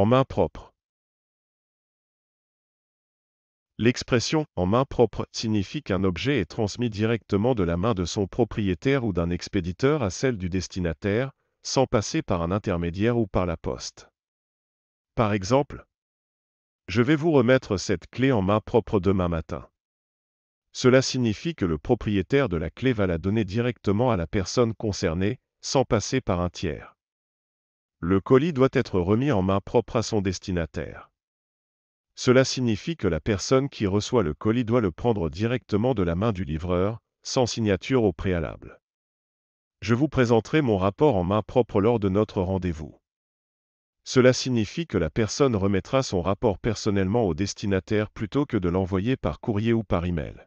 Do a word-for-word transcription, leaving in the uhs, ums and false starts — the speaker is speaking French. en main propre. L'expression « en main propre » signifie qu'un objet est transmis directement de la main de son propriétaire ou d'un expéditeur à celle du destinataire, sans passer par un intermédiaire ou par la poste. Par exemple, je vais vous remettre cette clé en main propre demain matin. Cela signifie que le propriétaire de la clé va la donner directement à la personne concernée, sans passer par un tiers. Le colis doit être remis en main propre à son destinataire. Cela signifie que la personne qui reçoit le colis doit le prendre directement de la main du livreur, sans signature au préalable. Je vous présenterai mon rapport en main propre lors de notre rendez-vous. Cela signifie que la personne remettra son rapport personnellement au destinataire plutôt que de l'envoyer par courrier ou par email.